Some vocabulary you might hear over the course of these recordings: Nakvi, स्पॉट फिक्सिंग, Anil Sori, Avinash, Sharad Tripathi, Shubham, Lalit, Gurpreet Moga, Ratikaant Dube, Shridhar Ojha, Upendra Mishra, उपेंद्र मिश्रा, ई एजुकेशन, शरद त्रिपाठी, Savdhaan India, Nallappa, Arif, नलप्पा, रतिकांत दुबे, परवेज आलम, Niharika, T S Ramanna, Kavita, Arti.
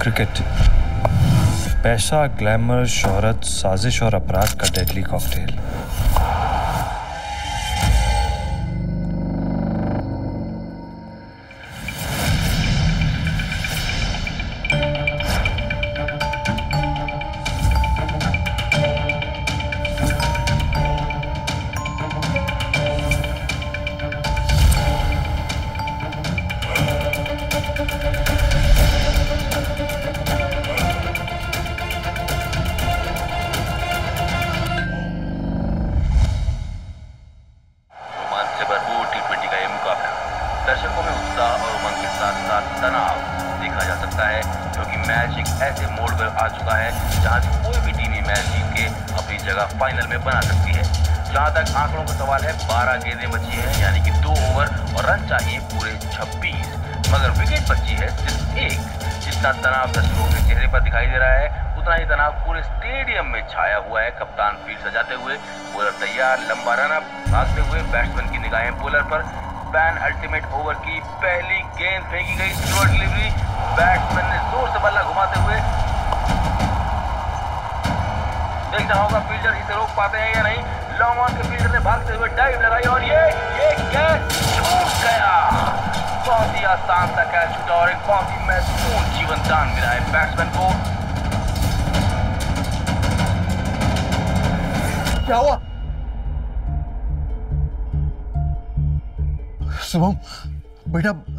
Cricket, पैसा, glamour, शोहरत, साजिश और अपराध का डेडली कॉकटेल।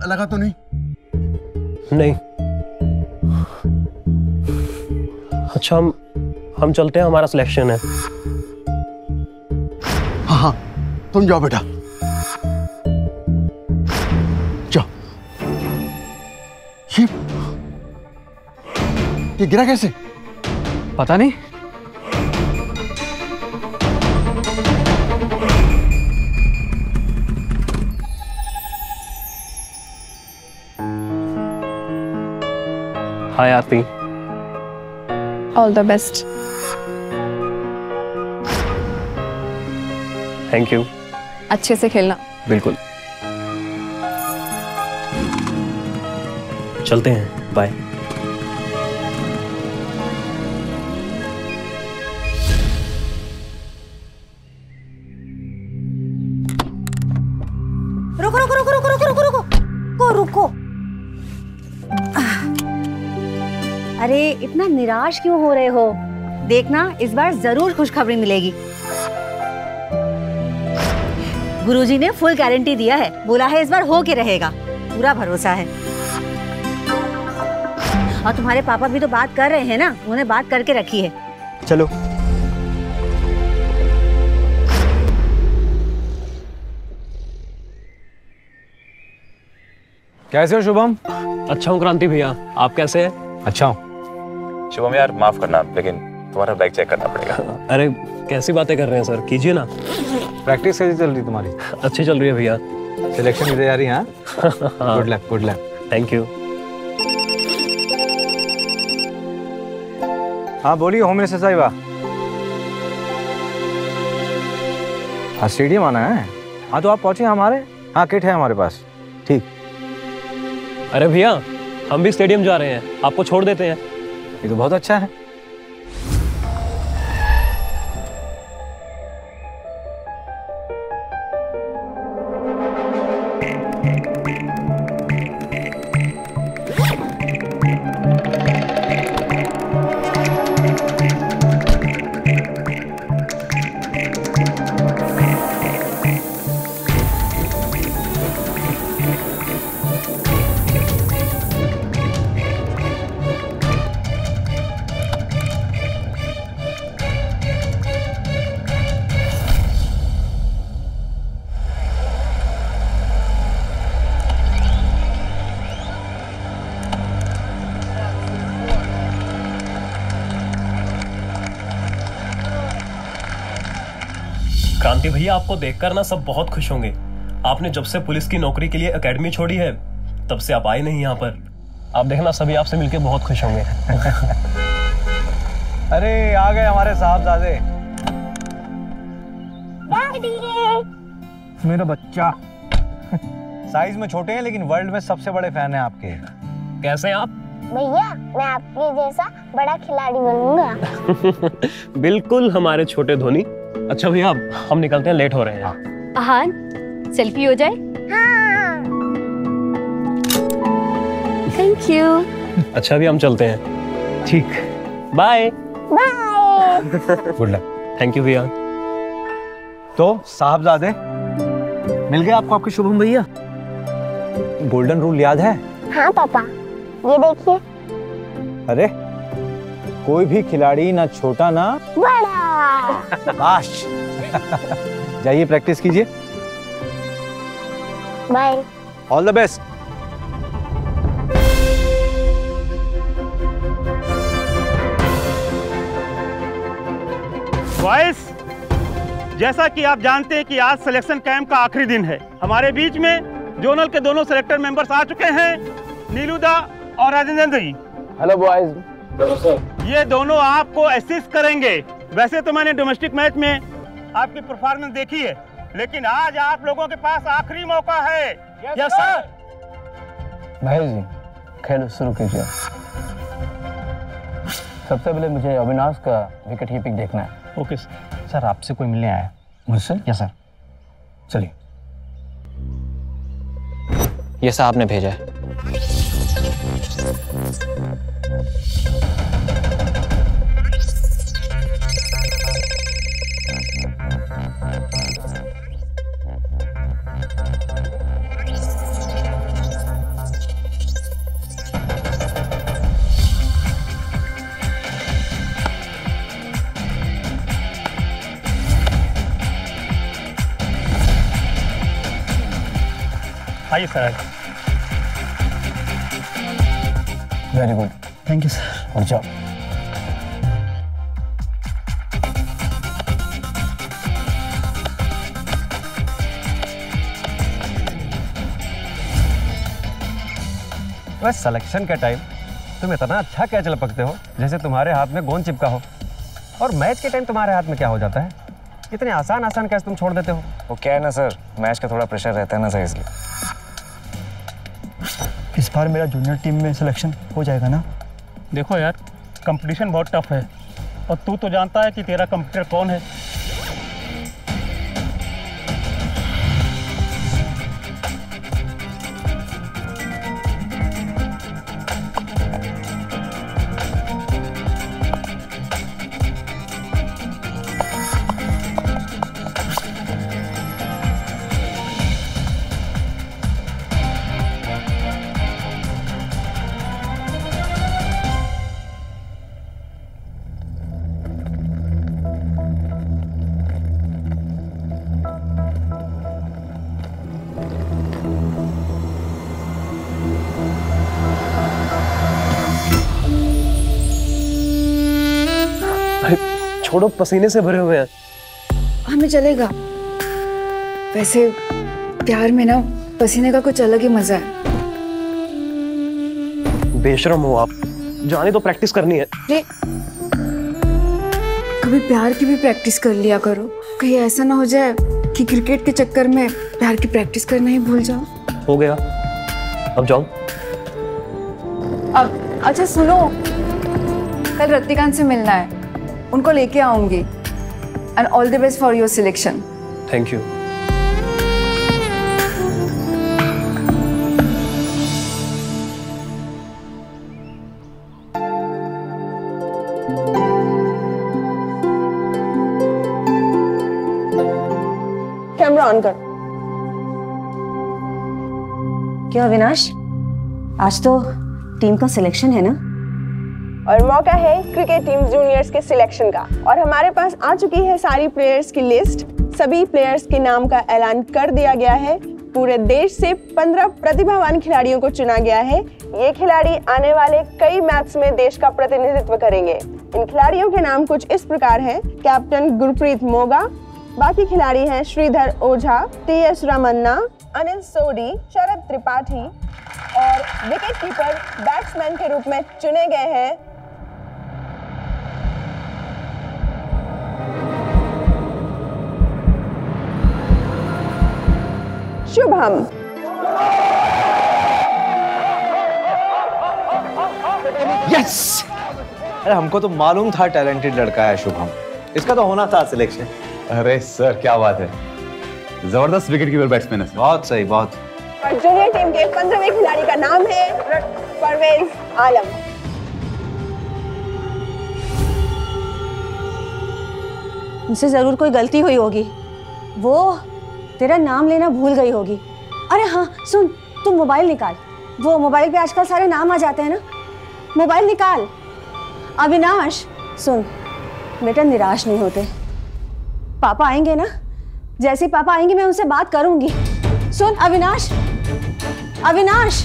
लगा तो नहीं? नहीं। अच्छा हम चलते हैं, हमारा सिलेक्शन है। हाँ हाँ तुम जाओ बेटा, जाओ। ये गिरा कैसे? पता नहीं। Hi Aarti, all the best. Thank you. अच्छे से खेलना। बिल्कुल, चलते हैं, बाय। इतना निराश क्यों हो रहे हो? देखना इस बार जरूर खुशखबरी मिलेगी। गुरुजी ने फुल गारंटी दिया है, बोला है इस बार हो के रहेगा, पूरा भरोसा है। और तुम्हारे पापा भी तो बात कर रहे हैं ना, उन्होंने बात करके रखी है। चलो कैसे हो शुभम? अच्छा हूँ क्रांति भैया, आप कैसे हैं? अच्छा हूँ शुभम यार, माफ करना लेकिन तुम्हारा बैग चेक करना पड़ेगा। अरे कैसी बातें कर रहे हैं सर, कीजिए ना। प्रैक्टिस कैसी चल रही तुम्हारी? अच्छी चल रही है भैया। सिलेक्शन इधर जा रही है। Good luck, good luck. Thank you. हाँ बोलिए होम मिनिस्टर साहिबा। हाँ स्टेडियम आना है? हाँ तो आप पहुँचे हमारे। हाँ किट है हमारे पास। ठीक। अरे भैया हम भी स्टेडियम जा रहे हैं, आपको छोड़ देते हैं। ये तो बहुत अच्छा है। भैया आपको देखकर ना सब बहुत खुश होंगे। आपने जब से पुलिस की नौकरी के लिए एकेडमी छोड़ी है तब से आप आए नहीं यहाँ पर। आप देखना सभी आपसे मिलके बहुत खुश होंगे। अरे आ गए हमारे साहबजादे। मेरा बच्चा। साइज में छोटे हैं लेकिन वर्ल्ड में सबसे बड़े फैन हैं आपके। कैसे हैं आप? भैया मैं आपके जैसा बड़ा खिलाड़ी बनूंगा। बिल्कुल हमारे छोटे धोनी। अच्छा भैया हम निकलते हैं, लेट हो रहे हैं। हाँ सेल्फी हो जाए। हाँ। Thank you. अच्छा भी हम चलते हैं, ठीक, bye bye. Good luck. Thank you भैया। तो साहबजादे मिल गए आपको आपके शुभम भैया? गोल्डन रूल याद है? हाँ पापा, ये देखिए। अरे कोई भी खिलाड़ी ना छोटा ना बड़ा। बाश। जाइए प्रैक्टिस कीजिए। Bye. All the best. Boys, जैसा कि आप जानते हैं कि आज सिलेक्शन कैंप का आखिरी दिन है। हमारे बीच में जोनल के दोनों सिलेक्टर मेंबर्स आ चुके हैं, नीलूदा और राजेंद्र जी। Hello boys. नमस्कार। ये दोनों आपको असिस्ट करेंगे। वैसे तो मैंने डोमेस्टिक मैच में आपकी परफॉर्मेंस देखी है, लेकिन आज आप लोगों के पास आखिरी मौका है। Yes sir. भाई जी खेल शुरू कीजिए। सबसे पहले मुझे अविनाश का विकेट कीपिंग देखना है। Okay sir. आपसे कोई मिलने आया? मुझसे? Yes sir. चलिए। ये साहब ने भेजा है। आइए sir. Very good. Thank you sir. Good job. बस सिलेक्शन का टाइम तुम इतना अच्छा कैच लपकते हो जैसे तुम्हारे हाथ में गोंद चिपका हो, और मैच के टाइम तुम्हारे हाथ में क्या हो जाता है? इतने आसान आसान कैच तुम छोड़ देते हो। वो क्या है ना सर, मैच का थोड़ा प्रेशर रहता है ना सर, इसलिए। इस बार मेरा जूनियर टीम में सिलेक्शन हो जाएगा ना? देखो यार, कंपटीशन बहुत टफ है, और तू तो जानता है कि तेरा कंप्यूटर कौन है। छोड़ो, पसीने से भरे हुए हैं। हमें चलेगा। वैसे प्यार में ना पसीने का कुछ अलग ही मजा है। बेशरम हो आप, जाने तो प्रैक्टिस करनी है। कभी प्यार की भी प्रैक्टिस कर लिया करो, कहीं ऐसा ना हो जाए कि क्रिकेट के चक्कर में प्यार की प्रैक्टिस करना ही भूल जाओ। हो गया, अब जाओ। अब अच्छा सुनो, कल रतिकांत से मिलना है, उनको लेके आऊंगी। And all the best for your selection. Thank you. Camera on कर। क्यों अविनाश, आज तो टीम का सिलेक्शन है ना? और मौका है क्रिकेट टीम जूनियर्स के सिलेक्शन का, और हमारे पास आ चुकी है सारी प्लेयर्स की लिस्ट। सभी प्लेयर्स के नाम का ऐलान कर दिया गया है। पूरे देश से 15 प्रतिभावान खिलाड़ियों को चुना गया है। ये खिलाड़ी आने वाले कई मैच में देश का प्रतिनिधित्व करेंगे। इन खिलाड़ियों के नाम कुछ इस प्रकार हैं: कैप्टन गुरप्रीत मोगा, बाकी खिलाड़ी हैं श्रीधर ओझा, टी एस रमन्ना, अनिल सोरी, शरद त्रिपाठी, और विकेट कीपर बैट्समैन के रूप में चुने गए हैं। शुभम। यस! अरे हमको तो मालूम था टैलेंटेड लड़का है शुभम, इसका तो होना था सिलेक्शन। अरे सर क्या बात है, जबरदस्त विकेट कीपर बैट्समैन है। बहुत सही, बहुत। और जूनियर टीम के 15वें खिलाड़ी का नाम है परवेज आलम। उनसे जरूर कोई गलती हुई होगी, वो तेरा नाम लेना भूल गई होगी। अरे हाँ सुन, तू मोबाइल निकाल, वो मोबाइल पे आजकल सारे नाम आ जाते हैं ना, मोबाइल निकाल। अविनाश सुन बेटा, निराश नहीं होते, पापा आएंगे ना, जैसे पापा आएंगे मैं उनसे बात करूंगी। सुन अविनाश, अविनाश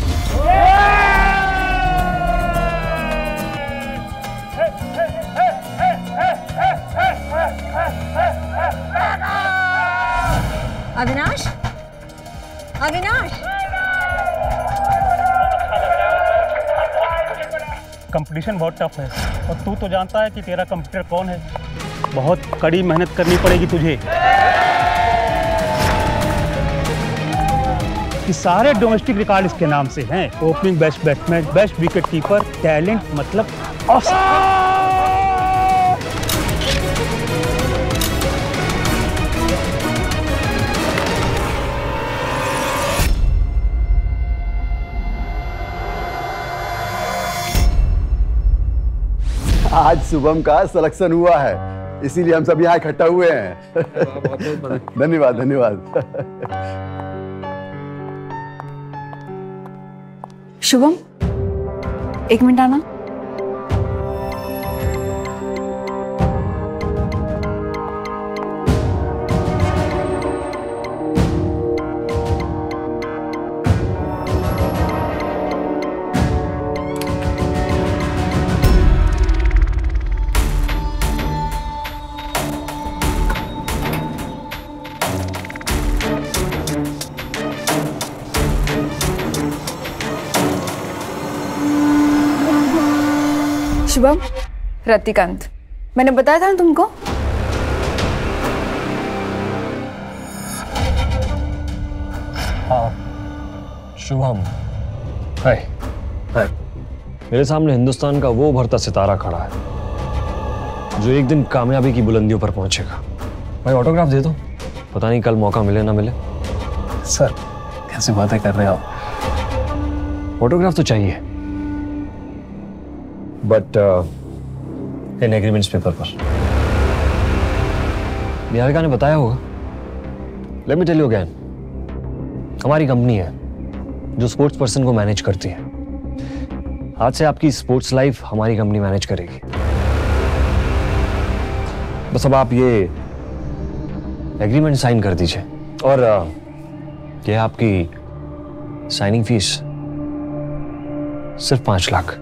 अविनाश, अविनाश। कंपटीशन बहुत टफ है और तू तो जानता है कि तेरा कंप्यूटर कौन है। बहुत कड़ी मेहनत करनी पड़ेगी तुझे कि सारे डोमेस्टिक रिकॉर्ड इसके नाम से हैं। Opening best batsman, best wicket keeper, talent मतलब ऑसम। आज शुभम का सिलेक्शन हुआ है, इसीलिए हम सब यहाँ इकट्ठा हुए हैं। धन्यवाद, धन्यवाद। शुभम एक मिनट आना। शुभम, रतिकांत, मैंने बताया था ना तुमको। हाँ शुभम, हाय हाय। मेरे सामने हिंदुस्तान का वो उभरता सितारा खड़ा है जो एक दिन कामयाबी की बुलंदियों पर पहुंचेगा। भाई ऑटोग्राफ दे दो, पता नहीं कल मौका मिले ना मिले। सर कैसी बातें कर रहे हो आप, ऑटोग्राफ तो चाहिए बट इन एग्रीमेंट्स पेपर पर। निहारिका ने बताया होगा। Let me tell you again, हमारी कंपनी है जो स्पोर्ट्स पर्सन को मैनेज करती है। आज से आपकी स्पोर्ट्स लाइफ हमारी कंपनी मैनेज करेगी। बस अब आप ये एग्रीमेंट साइन कर दीजिए और ये आपकी साइनिंग फीस सिर्फ 5 लाख।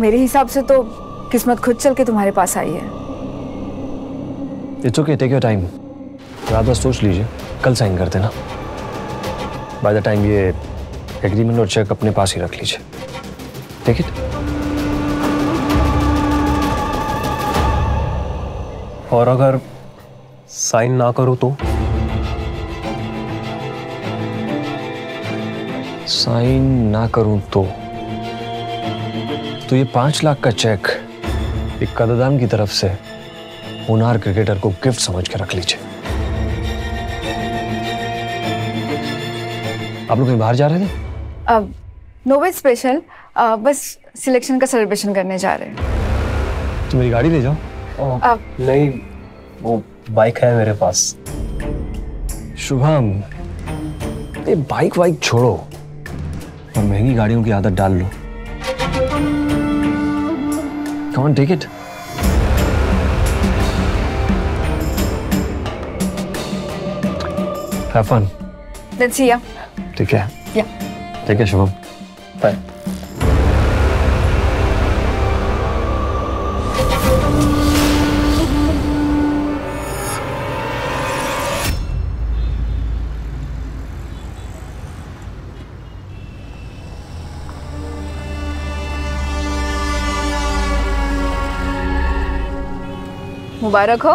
मेरे हिसाब से तो किस्मत खुद चल के तुम्हारे पास आई है। It's okay, take your time, रात भर सोच लीजिए, कल साइन कर देना। बाय द टाइम ये एग्रीमेंट और चेक अपने पास ही रख लीजिए। Take it. और अगर साइन ना करो तो? साइन ना करूं तो ये 5 लाख का चेक एक कददान की तरफ से होनहार क्रिकेटर को गिफ्ट समझ के रख लीजिए। आप लोग कहीं बाहर जा रहे थे? अब नोवेट स्पेशल, बस सिलेक्शन का सेलिब्रेशन करने जा रहे हैं। तो मेरी गाड़ी ले जाओ। नहीं, वो बाइक है मेरे पास। शुभम ये बाइक वाइक छोड़ो और महंगी गाड़ियों की आदत डाल लो। Come on, take it. Have fun. Let's see ya. Take care. Yeah. Take care, Shubham. Bye. मुबारक हो,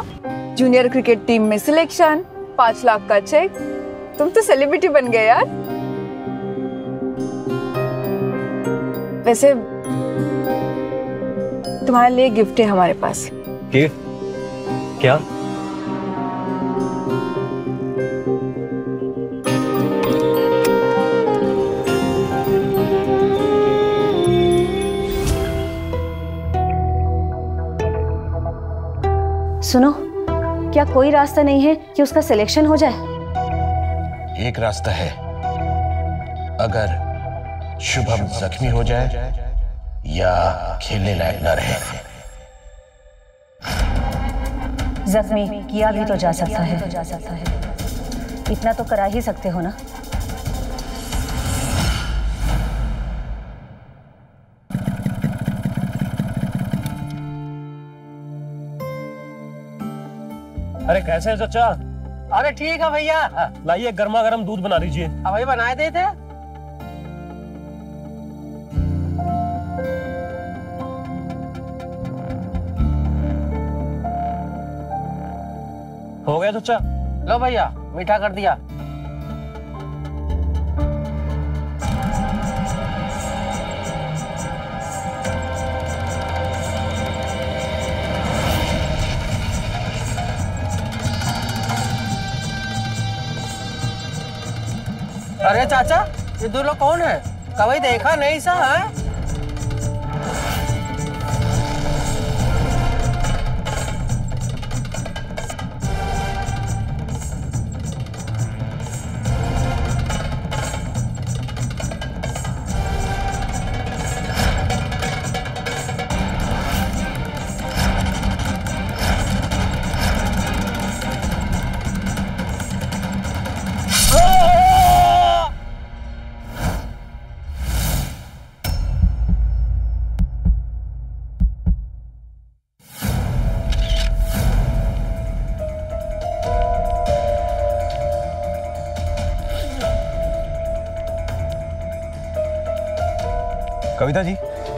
जूनियर क्रिकेट टीम में सिलेक्शन, 5 लाख का चेक। तुम तो सेलिब्रिटी बन गए यार। वैसे तुम्हारे लिए गिफ्ट है हमारे पास। गिफ्ट? क्या? सुनो, क्या कोई रास्ता नहीं है कि उसका सिलेक्शन हो जाए? एक रास्ता है, अगर शुभम जख्मी हो जाए या खेलने लायक न रहे। जख्मी किया भी तो जा सकता है, इतना तो करा ही सकते हो ना। अरे कैसे है चचा? अरे ठीक है भैया। लाइए गर्मा गर्म दूध बना लीजिए। भाई बनाए देते हैं। हो गया चचा? लो भैया मीठा कर दिया। अरे चाचा ये दो लोग कौन है? कभी देखा नहीं सा है? कविता जी।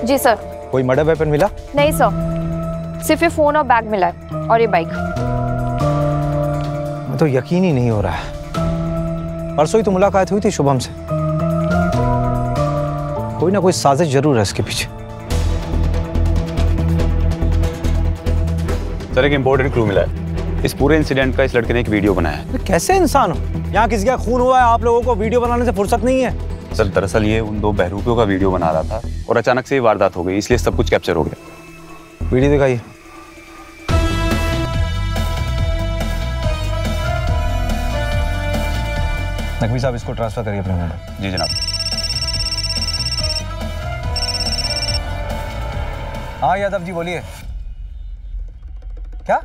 जी सर। कोई मर्डर वेपन मिला? नहीं सर, सिर्फ ये फोन और बैग मिला है और ये बाइक। मैं तो यकीन ही नहीं हो रहा है। परसों ही तो मुलाकात हुई थी शुभम से। कोई ना कोई साजिश जरूर है इसके पीछे। सर एक इम्पोर्टेंट क्लू मिला है। इस पूरे इंसिडेंट का इस लड़के ने एक वीडियो बनाया है। तो कैसे इंसान हो? यहाँ किसी का खून हुआ है, आप लोगों को वीडियो बनाने से फुर्सत नहीं है। सर दरअसल ये उन दो बहरूपियों का वीडियो बना रहा था और अचानक से ही वारदात हो गई, इसलिए सब कुछ कैप्चर हो गया। वीडियो दिखाइए। नकवी साहब इसको ट्रांसफर करिए अपने में। जी जनाब। हाँ यादव जी बोलिए। क्या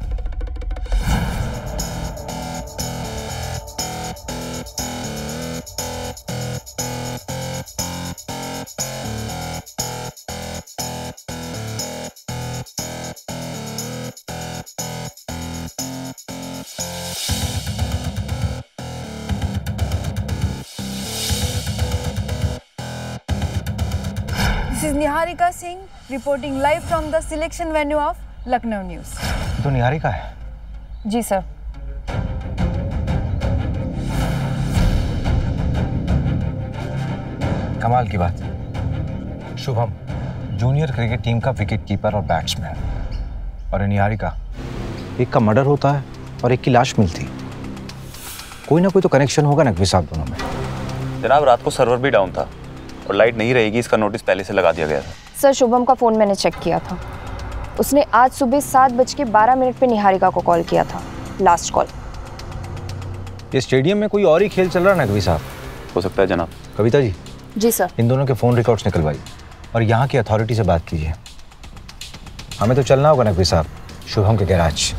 Niharika Singh reporting live from the selection venue of Lucknow news. तो निहारिका है? जी सर। कमाल की बात, शुभम जूनियर क्रिकेट टीम का विकेटकीपर और बैट्समैन, और निहारिका। एक का मर्डर होता है और एक की लाश मिलती। कोई ना कोई तो कनेक्शन होगा नकवी साहब दोनों में। जनाब रात को सर्वर भी डाउन था और लाइट नहीं रहेगी इसका नोटिस पहले से लगा दिया गया था। सर शुभम का फ़ोन मैंने चेक किया था। उसने आज सुबह 7:12 पे निहारिका को कॉल किया था, लास्ट कॉल। ये स्टेडियम में कोई और ही खेल चल रहा है नकवी साहब। हो सकता है जनाब। कविता जी। जी सर। इन दोनों के फ़ोन रिकॉर्ड्स निकलवाई और यहाँ की अथॉरिटी से बात कीजिए। हमें तो चलना होगा नकवी साहब, शुभम के गैराज।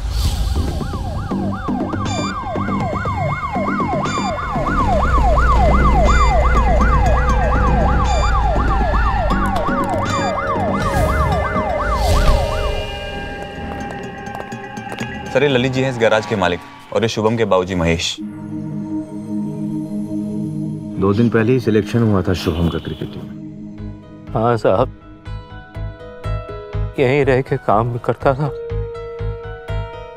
सर ये ललित जी हैं इस गैराज के मालिक, और ये शुभम के बाबूजी महेश। 2 दिन पहले ही सिलेक्शन हुआ था शुभम का क्रिकेट टीम। हाँ साहब, यहीं रह के काम भी करता था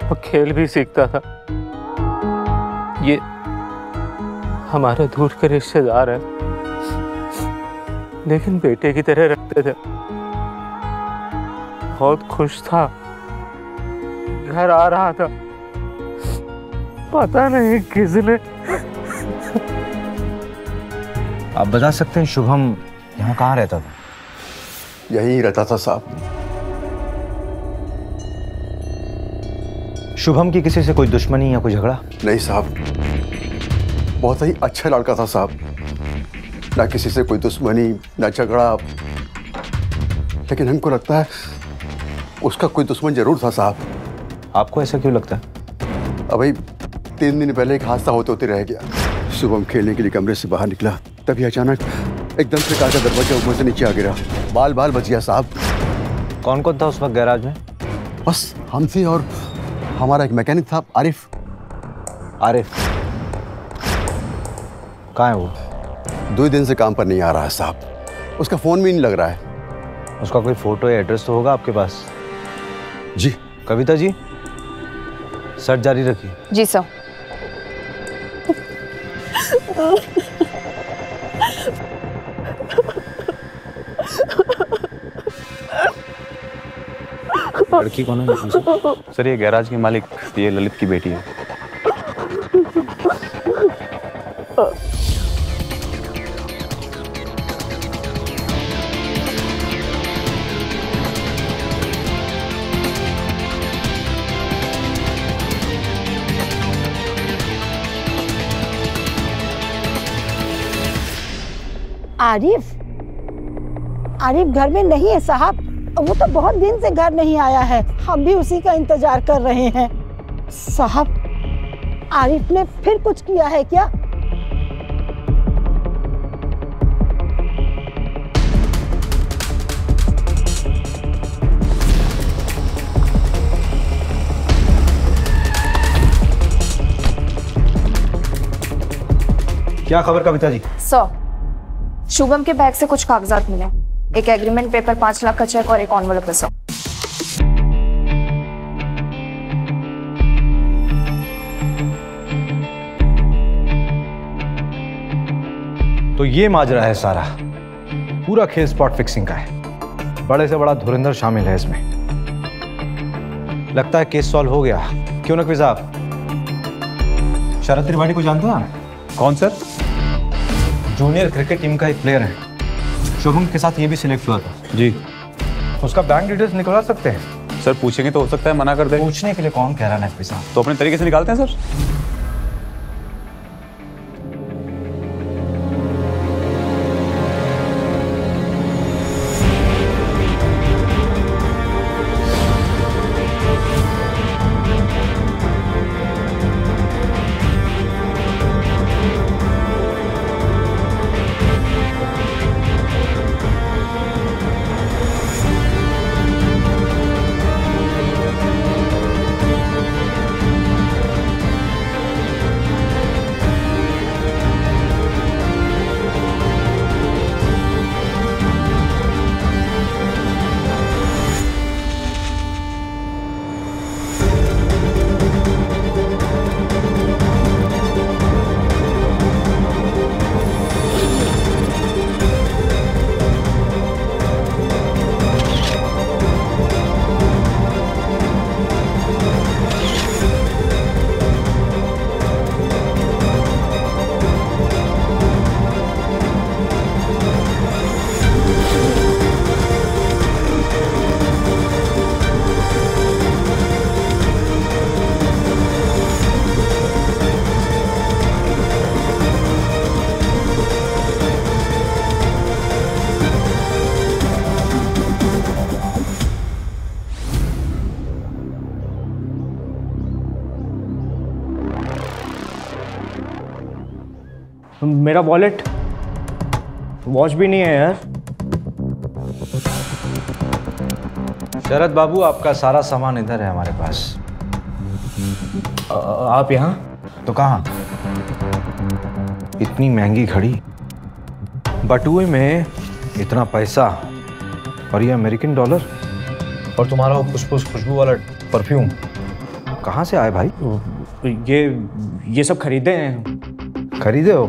और खेल भी सीखता था। ये हमारा दूर के रिश्तेदार है, लेकिन बेटे की तरह रखते थे। बहुत खुश था, घर आ रहा था, पता नहीं किसने। आप बता सकते हैं शुभम यहाँ कहाँ रहता था? यहीं रहता था साहब। शुभम की किसी से कोई दुश्मनी या कोई झगड़ा? नहीं साहब, बहुत ही अच्छा लड़का था साहब, ना किसी से कोई दुश्मनी ना झगड़ा। लेकिन हमको लगता है उसका कोई दुश्मन जरूर था साहब। आपको ऐसा क्यों लगता है? अभी 3 दिन पहले एक हादसा होते होते रह गया। शुभम खेलने के लिए कमरे से बाहर निकला, तभी अचानक एकदम से कार का दरवाजा ऊपर से नीचे आ गिरा, बाल बाल बच गया साहब। कौन कौन था उस वक्त गैराज में? बस हम थे और हमारा एक मैकेनिक था आरिफ। आरिफ कहाँ है? वो 2 दिन से काम पर नहीं आ रहा है साहब, उसका फ़ोन भी नहीं लग रहा है। उसका कोई फोटो या एड्रेस तो होगा आपके पास? जी। कविता जी, सर्च जारी रखिए। जी सर। लड़की कौन है सर? ये गैराज के मालिक, ये ललित की बेटी है। आरिफ, आरिफ घर में नहीं है साहब, वो तो बहुत दिन से घर नहीं आया है। हम भी उसी का इंतजार कर रहे हैं साहब। आरिफ ने फिर कुछ किया है क्या? क्या खबर कविता जी? सर, शुभम के बैग से कुछ कागजात मिले, एक एग्रीमेंट पेपर, 5 लाख का चेक और एक एनवलप का सौ। तो ये माजरा है सारा, पूरा खेल स्पॉट फिक्सिंग का है। बड़े से बड़ा धुरेंद्र शामिल है इसमें। लगता है केस सॉल्व हो गया। क्यों नकवी साहब, शरद त्रिपाठी को जानते हैं? कौन सर? जूनियर क्रिकेट टीम का एक प्लेयर है, शुभम के साथ ये भी सिलेक्ट हुआ था। जी। उसका बैंक डिटेल्स निकलवा सकते हैं सर? पूछेंगे तो हो सकता है मना कर दें। पूछने के लिए कौन कह रहा है नकवी साहब, तो अपने तरीके से निकालते हैं सर। मेरा वॉलेट, वॉच भी नहीं है यार। शरद बाबू, आपका सारा सामान इधर है हमारे पास। आप यहाँ तो कहाँ? इतनी महंगी घड़ी, बटुए में इतना पैसा, और ये अमेरिकन डॉलर, और तुम्हारा वो खुशबू वाला परफ्यूम कहाँ से आया भाई? ये सब खरीदे हैं। खरीदे हो?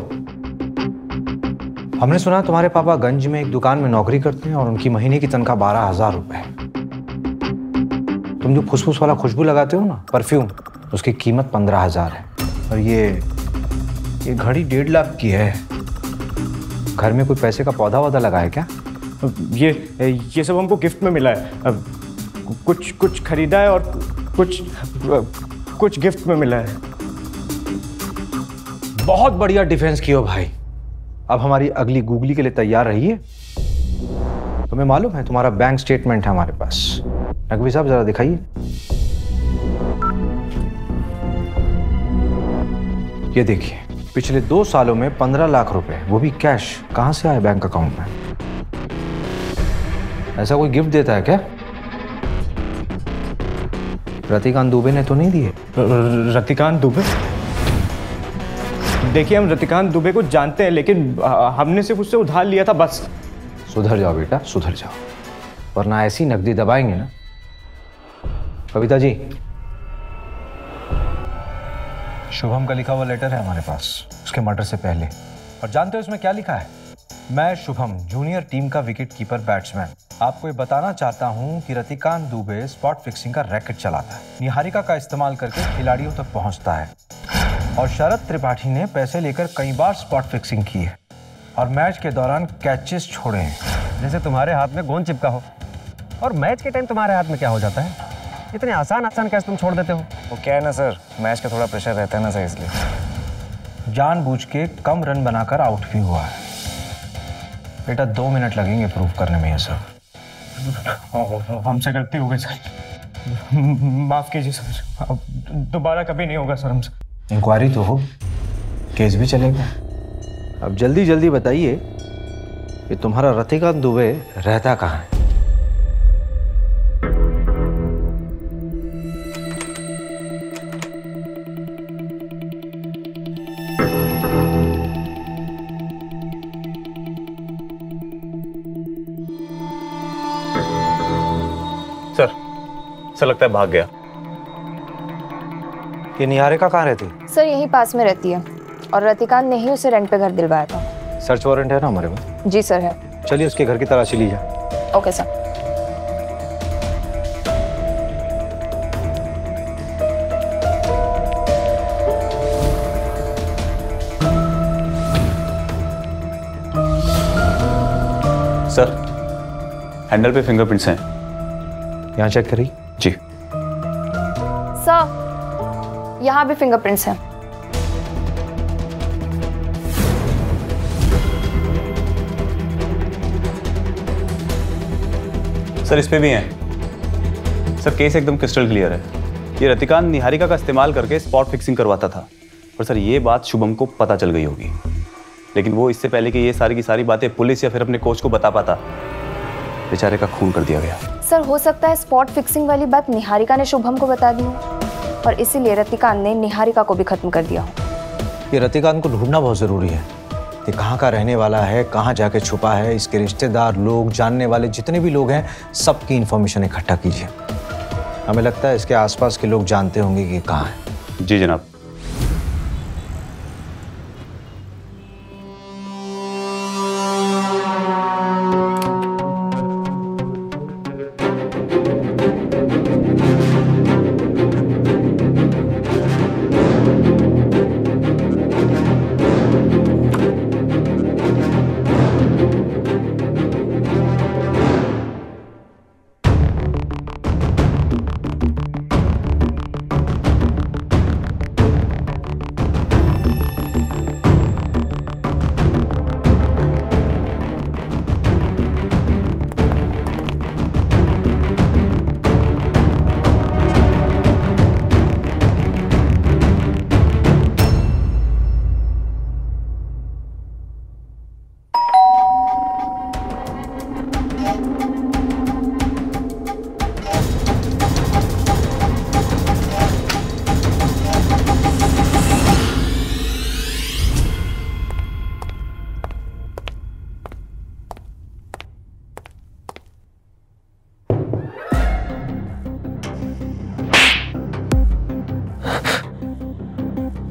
हमने सुना तुम्हारे पापा गंज में एक दुकान में नौकरी करते हैं और उनकी महीने की तनख्वाह 12,000 रुपए है। तुम जो फुसफुस वाला खुशबू लगाते हो ना, परफ्यूम, उसकी कीमत 15,000 है। और ये घड़ी 1.5 लाख की है। घर में कोई पैसे का पौधा वौधा लगा है क्या? ये सब हमको गिफ्ट में मिला है। कुछ खरीदा है और कुछ गिफ्ट में मिला है। बहुत बढ़िया डिफेंस किया भाई। अब हमारी अगली गूगली के लिए तैयार रहिए। तुम्हें मालूम है तुम्हारा बैंक स्टेटमेंट है हमारे पास। नकवी साहब जरा दिखाइए। ये देखिए, पिछले 2 सालों में 15 लाख रुपए, वो भी कैश, कहां से आए बैंक अकाउंट में? ऐसा कोई गिफ्ट देता है क्या? रतिकांत दुबे ने तो नहीं दिए? रतिकांत दुबे? देखिए, हम रतिकांत दुबे को जानते हैं, लेकिन हमने सिर्फ उससे उधार लिया था बस। सुधर जाओ बेटा, सुधर जाओ, वरना ऐसी नकदी दबाएंगे ना। कविता जी, शुभम का लिखा हुआ लेटर है हमारे पास, उसके मर्डर से पहले। और जानते हो उसमें क्या लिखा है? मैं शुभम, जूनियर टीम का विकेट कीपर बैट्समैन, आपको ये बताना चाहता हूँ कि रतिकांत दुबे स्पॉट फिक्सिंग का रैकेट चलाता है, निहारिका का इस्तेमाल करके खिलाड़ियों तक पहुँचता है, और शरद त्रिपाठी ने पैसे लेकर कई बार स्पॉट फिक्सिंग की है, और मैच के दौरान कैचेस छोड़े हैं। जैसे तुम्हारे हाथ में गोंद चिपका हो। और मैच के टाइम तुम्हारे हाथ में क्या हो जाता है? इतने आसान आसान कैसे तुम छोड़ देते हो? वो क्या है ना सर, मैच का थोड़ा प्रेशर रहता है ना सर, इसलिए। जानबूझ के कम रन बनाकर आउट भी हुआ है बेटा। 2 मिनट लगेंगे प्रूफ करने में ये सब। हमसे गलती हो गई सर, माफ कीजिए सर, दोबारा कभी नहीं होगा सर हमसे। इंक्वायरी तो हो, केस भी चलेगा। अब जल्दी जल्दी बताइए कि तुम्हारा रतिकांत दुबे रहता कहाँ है? लगता है भाग गया। ये निहारिका कहाँ रहती है? सर यहीं पास में रहती है, और रतिकांत ने ही उसे रेंट पे घर दिलवाया था। सर्च वारंट है ना हमारे पास? जी सर है। चलिए उसके घर की तलाशी ली जाए। Okay sir. सर, हैंडल पे फिंगरप्रिंट्स हैं, यहाँ चेक करिए। जी सर, यहाँ भी फिंगरप्रिंट्स हैं। सर इस पे भी हैं। सर केस एकदम क्रिस्टल क्लियर है। ये रतिकांत निहारिका का इस्तेमाल करके स्पॉट फिक्सिंग करवाता था, और सर ये बात शुभम को पता चल गई होगी, लेकिन वो इससे पहले कि ये सारी की सारी बातें पुलिस या फिर अपने कोच को बता पाता, बेचारे का खून कर दिया गया। सर हो सकता है स्पॉट फिक्सिंग वाली बात निहारिका ने शुभम को बता दी और इसीलिए रतिकांत ने निहारिका को भी खत्म कर दिया। ये रतिकांत को ढूंढना बहुत ज़रूरी है कि कहाँ का रहने वाला है, कहाँ जाके छुपा है। इसके रिश्तेदार लोग, जानने वाले जितने भी लोग हैं, सबकी इन्फॉर्मेशन इकट्ठा कीजिए। हमें लगता है इसके आसपास के लोग जानते होंगे कि कहाँ है। जी जनाब।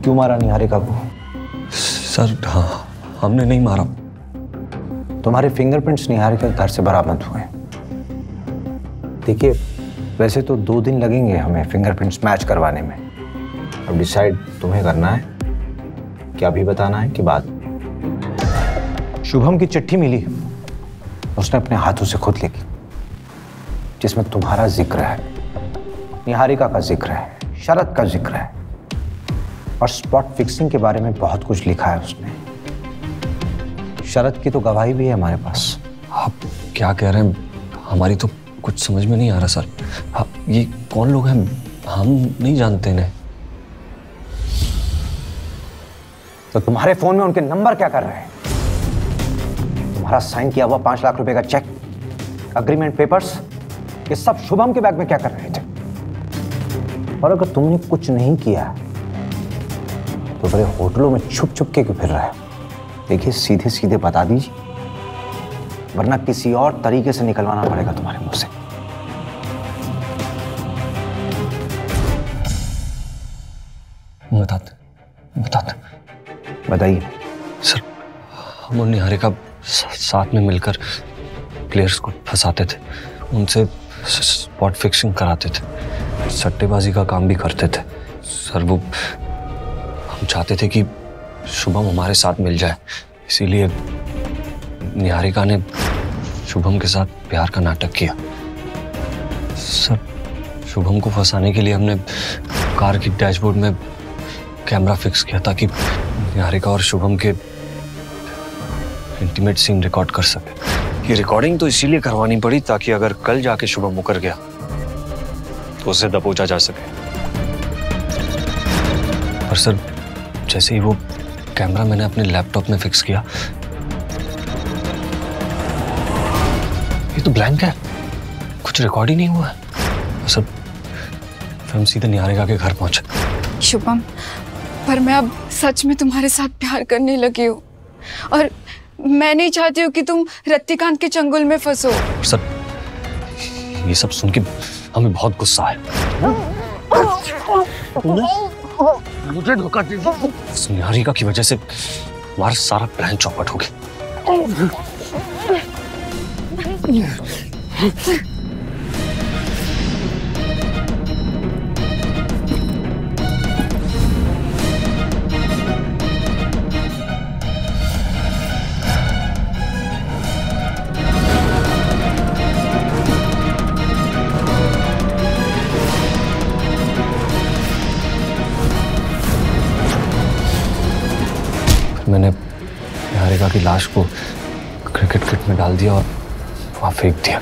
क्यों मारा निहारिका को? सर हाँ, हमने नहीं मारा। तुम्हारे फिंगरप्रिंट्स निहारिका के घर से बरामद हुए। देखिए, वैसे तो 2 दिन लगेंगे हमें फिंगरप्रिंट्स मैच करवाने में। अब डिसाइड तुम्हें करना है कि अभी बताना है कि बाद। शुभम की चिट्ठी मिली, उसने अपने हाथों से खुद लिखी, जिसमें तुम्हारा जिक्र है, निहारिका का जिक्र है, शरद का जिक्र है और स्पॉट फिक्सिंग के बारे में बहुत कुछ लिखा है उसने। शरद की तो गवाही भी है हमारे पास। आप क्या कह रहे हैं? हमारी तो कुछ समझ में नहीं आ रहा सर। ये कौन लोग हैं? हम नहीं जानते इन्हें। तो तुम्हारे फोन में उनके नंबर क्या कर रहे हैं? तुम्हारा साइन किया हुआ 5 लाख रुपए का चेक, अग्रीमेंट पेपर्स, ये सब शुभम के बैग में क्या कर रहे थे? और अगर तुमने कुछ नहीं किया तो बड़े होटलों में छुप छुप के क्यों फिर रहे? देखिए, सीधे सीधे बता दीजिए, वरना किसी और तरीके से निकलवाना पड़ेगा तुम्हारे मुंह से। बताइए सर, हम और निहारिका साथ में मिलकर प्लेयर्स को फंसाते थे, उनसे स्पॉट फिक्सिंग कराते थे, सट्टेबाजी का काम भी करते थे सर। वो हम चाहते थे कि शुभम हमारे साथ मिल जाए, इसीलिए निहारिका ने शुभम के साथ प्यार का नाटक किया सर। शुभम को फंसाने के लिए हमने कार की डैशबोर्ड में कैमरा फिक्स किया ताकि निहारिका और शुभम के इंटीमेट सीन रिकॉर्ड कर सके। ये रिकॉर्डिंग तो इसीलिए करवानी पड़ी ताकि अगर कल जाके शुभम मुकर गया तो उसे दबोचा जा सके। पर सर, जैसे ही वो कैमरा मैंने अपने लैपटॉप में फिक्स किया, ये तो ब्लैंक है, कुछ रिकॉर्ड ही नहीं हुआ है सर। हम सीधे निहारिका के घर पहुंचे। शुभम, पर मैं अब सच में तुम्हारे साथ प्यार करने लगी हूँ और मैं नहीं चाहती हूँ कि तुम रतिकांत के चंगुल में फंसो। सर, ये सब सुन के हमें बहुत गुस्सा है। मुझे धोखा दे दिया। निहारिका की वजह से हमारा सारा प्लान चौपट हो गया। मैंने निहारिका की लाश को क्रिकेट किट में डाल दिया और वहाँ फेंक दिया।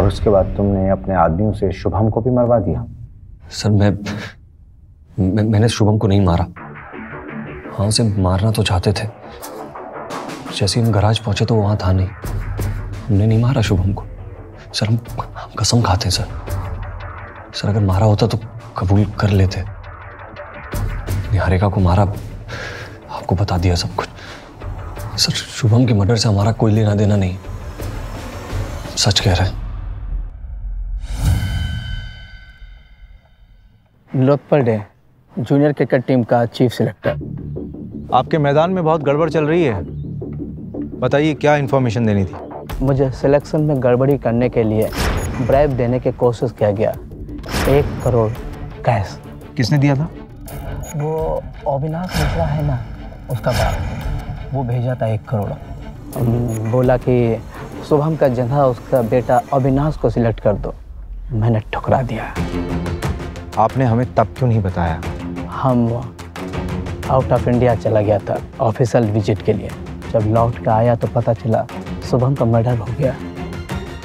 और उसके बाद तुमने अपने आदमियों से शुभम को भी मरवा दिया? सर, मैंने शुभम को नहीं मारा। हाँ, उसे मारना तो चाहते थे। जैसे हम गराज पहुँचे तो वहाँ था नहीं। हमने नहीं मारा शुभम को सर। हम कसम खाते हैं सर। सर, अगर मारा होता तो कबूल कर लेते। निहारिका को मारा, आपको बता दिया सब कुछ सर। शुभम के मर्डर से हमारा कोई लेना देना नहीं, सच कह रहे हैं। Lokpal day, junior cricket team का चीफ सिलेक्टर। आपके मैदान में बहुत गड़बड़ चल रही है, बताइए क्या इंफॉर्मेशन देनी थी? मुझे सिलेक्शन में गड़बड़ी करने के लिए ब्राइब देने की कोशिश किया गया। 1 करोड़ कैश। किसने दिया था? वो अविनाश मिश्रा है ना, उसका बाप, वो भेजा था 1 करोड़। बोला कि शुभम का जगह उसका बेटा अविनाश को सिलेक्ट कर दो। मैंने ठुकरा दिया। आपने हमें तब क्यों नहीं बताया? हम आउट ऑफ इंडिया चला गया था ऑफिशियल विजिट के लिए। जब लौट कर आया तो पता चला शुभम का मर्डर हो गया।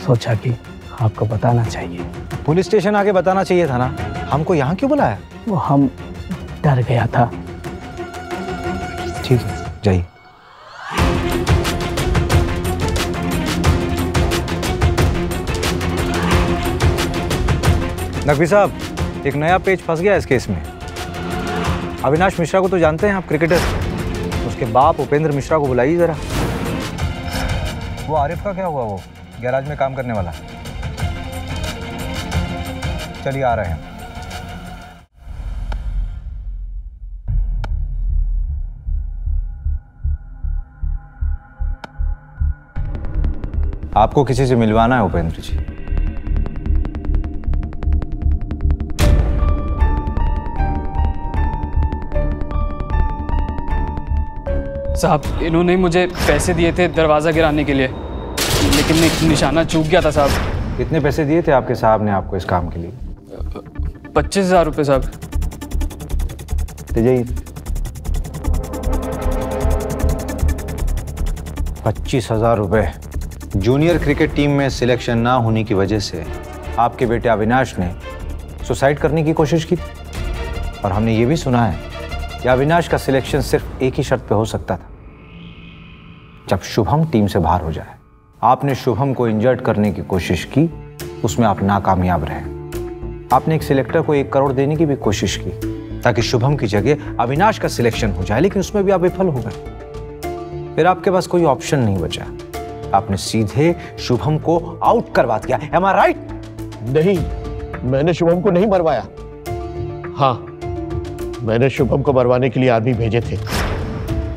सोचा कि आपको बताना चाहिए। पुलिस स्टेशन आके बताना चाहिए था ना। हमको यहाँ क्यों बुलाया? वो हम डर गया था। ठीक है, जाइए। नकवी साहब, एक नया पेज फंस गया इस केस में। अविनाश मिश्रा को तो जानते हैं आप, क्रिकेटर। उसके बाप उपेंद्र मिश्रा को बुलाइए जरा। वो आरिफ का क्या हुआ? वो गैराज में काम करने वाला। चलिए, आ रहे हैं। आपको किसी से मिलवाना है उपेंद्र जी। साहब, इन्होंने मुझे पैसे दिए थे दरवाजा गिराने के लिए, लेकिन मैं निशाना चूक गया था साहब। कितने पैसे दिए थे आपके साहब ने आपको इस काम के लिए? 25,000 रुपये साहब। जाइए। 25,000 रुपये। जूनियर क्रिकेट टीम में सिलेक्शन ना होने की वजह से आपके बेटे अविनाश ने सुसाइड करने की कोशिश की, और हमने ये भी सुना है कि अविनाश का सिलेक्शन सिर्फ एक ही शर्त पे हो सकता था, जब शुभम टीम से बाहर हो जाए। आपने शुभम को इंजर्ड करने की कोशिश की, उसमें आप नाकामयाब रहे। आपने एक सिलेक्टर को 1 करोड़ देने की भी कोशिश की ताकि शुभम की जगह अविनाश का सिलेक्शन हो जाए, लेकिन उसमें भी आप विफल हो गए। फिर आपके पास कोई ऑप्शन नहीं बचा, आपने सीधे शुभम को आउट करवा दिया। Am I right? नहीं, मैंने शुभम को नहीं मरवाया। हाँ, मैंने शुभम को मरवाने के लिए आदमी भेजे थे।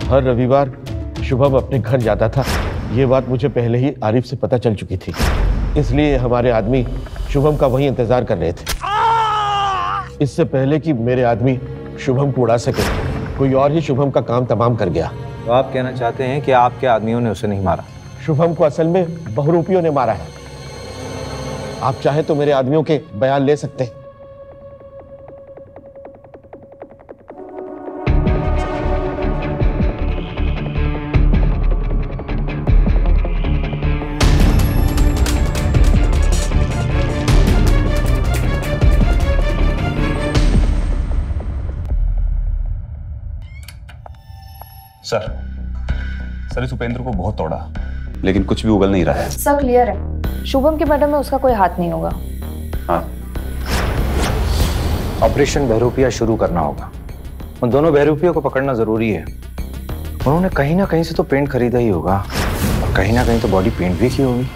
हर रविवार शुभम अपने घर जाता था, ये बात मुझे पहले ही आरिफ से पता चल चुकी थी, इसलिए हमारे आदमी शुभम का वही इंतजार कर रहे थे। इससे पहले कि मेरे आदमी शुभम को उड़ा सके, कोई और ही शुभम का काम तमाम कर गया। तो आप कहना चाहते हैं कि आपके आदमियों ने उसे नहीं मारा? शुभम को असल में बहुरूपियों ने मारा है। आप चाहे तो मेरे आदमियों के बयान ले सकते हैं। सर, इस उपेंद्र को बहुत तोड़ा, लेकिन कुछ भी उगल नहीं रहा है। सब क्लियर है, शुभम के मर्डर में उसका कोई हाथ नहीं होगा। हाँ, ऑपरेशन बहरूपिया शुरू करना होगा। उन दोनों बहरूपियों को पकड़ना जरूरी है। उन्होंने कहीं ना कहीं से तो पेंट खरीदा ही होगा, और कहीं ना कहीं तो बॉडी पेंट भी की होगी।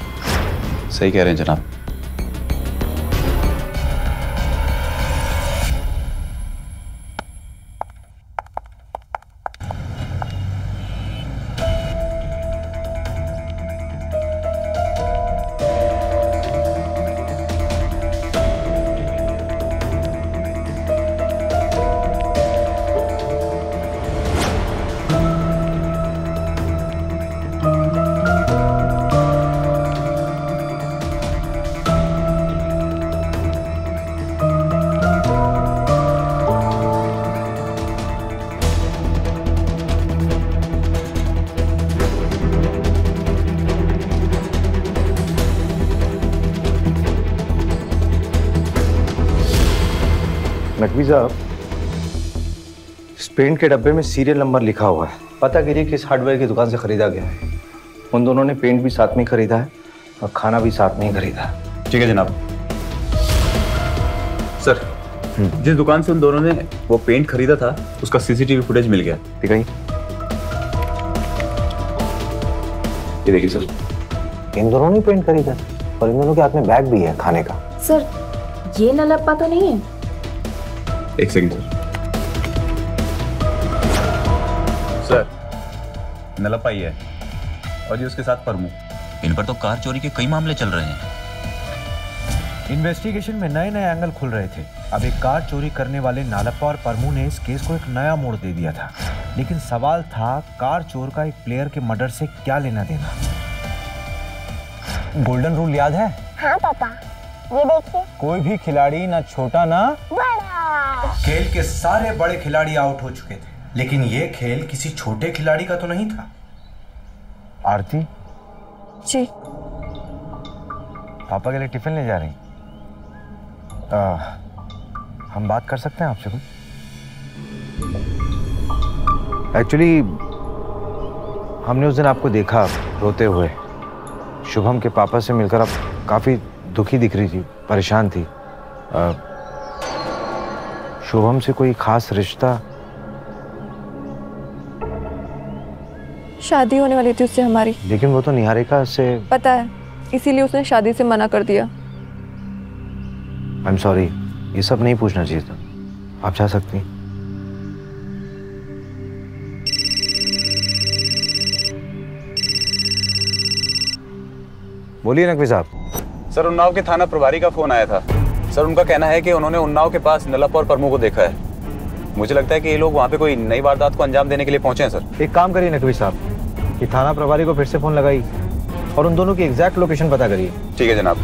सही कह रहे हैं जनाब। नकवी साहब, पेंट के डब्बे में सीरियल नंबर लिखा हुआ है, पता करिए किस हार्डवेयर की दुकान से खरीदा गया है। उन दोनों ने पेंट भी साथ में खरीदा है और खाना भी साथ में ही खरीदा है। ठीक है जनाब। सर, जिस दुकान से उन दोनों ने वो पेंट खरीदा था, उसका सीसीटीवी फुटेज मिल गया। ठीक है, ये देखिए सर, इन दोनों ने पेंट खरीदा और इन दोनों के हाथ में बैग भी है खाने का। सर, ये नलप्पा तो नहीं है? एक सेकंड सर, नलप्पा ही है, और ये उसके साथ परमू। इन पर तो कार चोरी के कई मामले चल रहे हैं। इन्वेस्टिगेशन में नए नए एंगल खुल रहे थे। अब एक कार चोरी करने वाले नलप्पा और परमू ने इस केस को एक नया मोड़ दे दिया था, लेकिन सवाल था कार चोर का एक प्लेयर के मर्डर से क्या लेना देना। गोल्डन रूल याद है? हाँ पापा, ये देखिए, कोई भी खिलाड़ी ना छोटा ना बड़ा। खेल के सारे बड़े खिलाड़ी आउट हो चुके थे, लेकिन ये खेल किसी छोटे खिलाड़ी का तो नहीं था। आरती जी, पापा के लिए टिफिन ले जा रही। हम बात कर सकते हैं आपसे कुछ? एक्चुअली हमने उस दिन आपको देखा रोते हुए। शुभम के पापा से मिलकर आप काफी दुखी दिख रही थी, परेशान थी। शुभम से कोई खास रिश्ता? शादी होने वाली थी उससे हमारी, लेकिन वो तो निहारिका से। पता है, इसीलिए उसने शादी से मना कर दिया। आई एम सॉरी, ये सब नहीं पूछना चाहिए था। आप जा सकती। बोलिए नकवी साहब। सर उन्नाव के थाना प्रभारी का फोन आया था सर, उनका कहना है कि उन्होंने उन्नाव के पास नल्लप्पा और परमू को देखा है। मुझे लगता है कि ये लोग वहाँ पे कोई नई वारदात को अंजाम देने के लिए पहुँचे हैं। सर एक काम करिए नकवी साहब, कि थाना प्रभारी को फिर से फ़ोन लगाइए और उन दोनों की एग्जैक्ट लोकेशन पता करिए। ठीक है जनाब।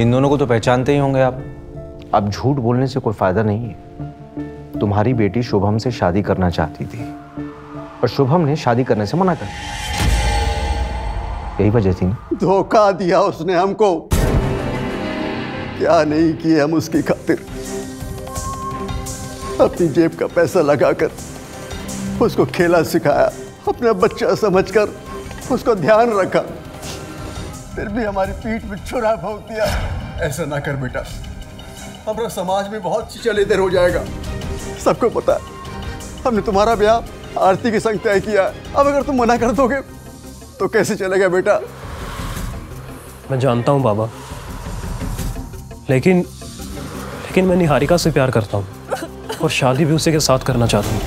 इन दोनों को तो पहचानते ही होंगे आप। अब झूठ बोलने से कोई फायदा नहीं है। तुम्हारी बेटी शुभम से शादी करना चाहती थी और शुभम ने शादी करने से मना कर दिया। यही वजह थी ना। धोखा दिया उसने हमको। क्या नहीं किए हम उसकी खातिर। अपनी जेब का पैसा लगाकर उसको खेला सिखाया, अपना बच्चा समझकर उसको ध्यान रखा, फिर भी हमारी पीठ में छुरा भोंक दिया। ऐसा ना कर बेटा, हमारा समाज में बहुत चले देर हो जाएगा। सबको पता है हमने तुम्हारा ब्याह आरती के संग तय किया, अब अगर तुम मना कर दोगे तो कैसे चलेगा बेटा। मैं जानता हूँ बाबा, लेकिन मैं निहारिका से प्यार करता हूँ और शादी भी उसी के साथ करना चाहता हूँ।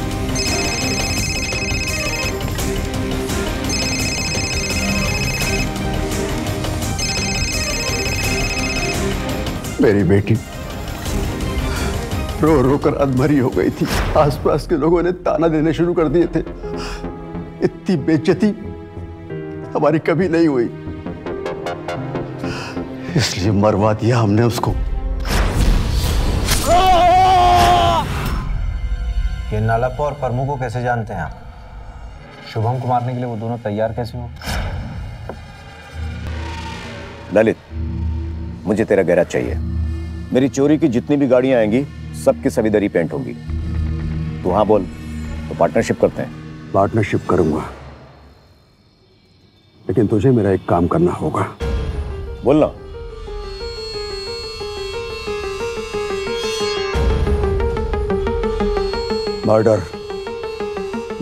मेरी बेटी रो रो कर अधमरी हो गई थी। आसपास के लोगों ने ताना देने शुरू कर दिए थे। इतनी बेइज्जती हमारी कभी नहीं हुई, इसलिए मरवा दिया हमने उसको। ये नल्लप्पा और परमू को कैसे जानते हैं आप? शुभम को मारने के लिए वो दोनों तैयार कैसे हो? ललित, मुझे तेरा गैराज चाहिए। मेरी चोरी की जितनी भी गाड़ियां आएंगी सबकी सभी दरी पेंट होंगी। तू हाँ बोल तो पार्टनरशिप करते हैं। पार्टनरशिप करूंगा, लेकिन तुझे मेरा एक काम करना होगा। बोलना।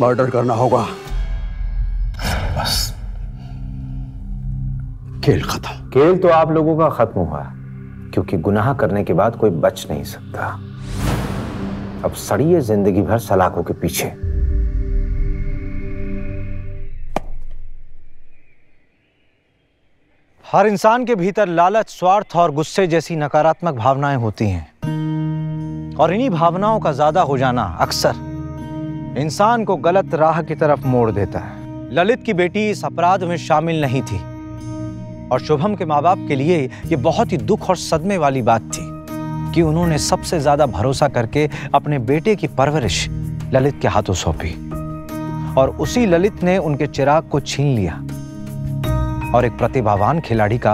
मर्डर करना होगा। बस खेल खत्म। खेल तो आप लोगों का खत्म हुआ, क्योंकि गुनाह करने के बाद कोई बच नहीं सकता। अब सड़िए जिंदगी भर सलाखों के पीछे। हर इंसान के भीतर लालच, स्वार्थ और गुस्से जैसी नकारात्मक भावनाएं होती हैं और इन्हीं भावनाओं का ज्यादा हो जाना अक्सर इंसान को गलत राह की तरफ मोड़ देता है। ललित की बेटी इस अपराध में शामिल नहीं थी और शुभम के माँ बाप के लिए ये बहुत ही दुख और सदमे वाली बात थी कि उन्होंने सबसे ज्यादा भरोसा करके अपने बेटे की परवरिश ललित के हाथों सौंपी और उसी ललित ने उनके चिराग को छीन लिया और एक प्रतिभावान खिलाड़ी का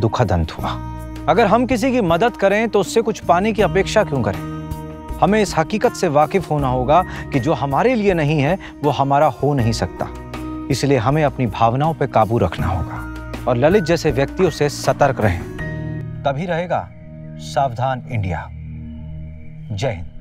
दुखद अंत हुआ। अगर हम किसी की मदद करें तो उससे कुछ पाने की अपेक्षा क्यों करें? हमें इस हकीकत से वाकिफ होना होगा कि जो हमारे लिए नहीं है वो हमारा हो नहीं सकता। इसलिए हमें अपनी भावनाओं पर काबू रखना होगा और ललित जैसे व्यक्तियों से सतर्क रहें। तभी रहेगा सावधान इंडिया। जय हिंद।